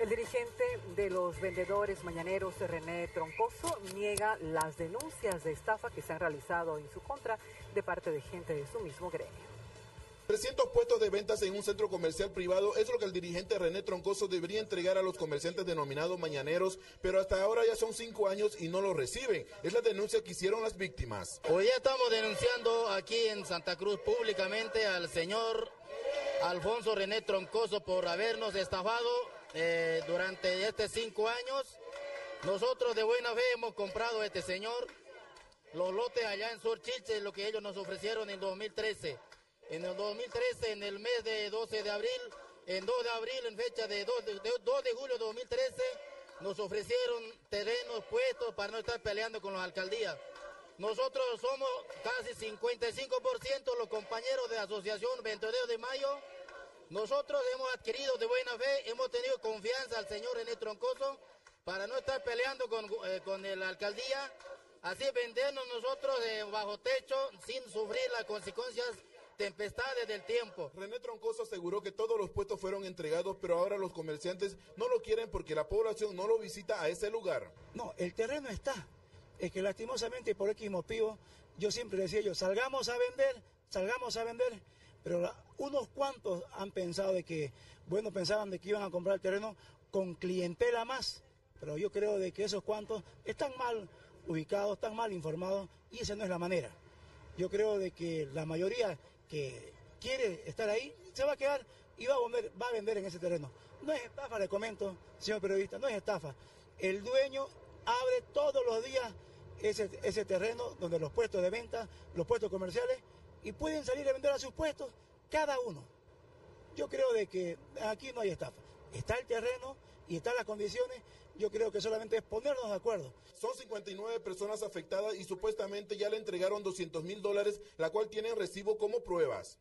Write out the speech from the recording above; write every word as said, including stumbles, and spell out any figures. El dirigente de los vendedores mañaneros, René Troncoso, niega las denuncias de estafa que se han realizado en su contra de parte de gente de su mismo gremio. trescientos puestos de ventas en un centro comercial privado es lo que el dirigente René Troncoso debería entregar a los comerciantes denominados mañaneros, pero hasta ahora ya son cinco años y no lo reciben. Es la denuncia que hicieron las víctimas. Hoy ya estamos denunciando aquí en Santa Cruz públicamente al señor Alfonso René Troncoso por habernos estafado eh, durante estos cinco años. Nosotros de buena fe hemos comprado a este señor los lotes allá en Sor Chiche, lo que ellos nos ofrecieron en dos mil trece. En el dos mil trece, en el mes de doce de abril, en dos de abril, en fecha de dos de julio de dos mil trece, nos ofrecieron terrenos puestos para no estar peleando con las alcaldías. Nosotros somos casi cincuenta y cinco por ciento los compañeros de la asociación veintidós de mayo. Nosotros hemos adquirido de buena fe, hemos tenido confianza al señor René Troncoso para no estar peleando con, eh, con la alcaldía. Así vendernos nosotros eh, bajo techo sin sufrir las consecuencias tempestades del tiempo. René Troncoso aseguró que todos los puestos fueron entregados, pero ahora los comerciantes no lo quieren porque la población no lo visita a ese lugar. No, el terreno está. Es que lastimosamente por X motivo, yo siempre decía yo, salgamos a vender, salgamos a vender, pero la, unos cuantos han pensado de que, bueno, pensaban de que iban a comprar el terreno con clientela más, pero yo creo de que esos cuantos están mal ubicados, están mal informados y esa no es la manera. Yo creo de que la mayoría que quiere estar ahí, se va a quedar y va a vender, va a vender en ese terreno. No es estafa, le comento, señor periodista, no es estafa. El dueño abre todos los días ese, ese terreno donde los puestos de venta, los puestos comerciales, y pueden salir a vender a sus puestos cada uno. Yo creo de que aquí no hay estafa. Está el terreno y están las condiciones, yo creo que solamente es ponernos de acuerdo. Son cincuenta y nueve personas afectadas y supuestamente ya le entregaron doscientos mil dólares, la cual tienen recibo como pruebas.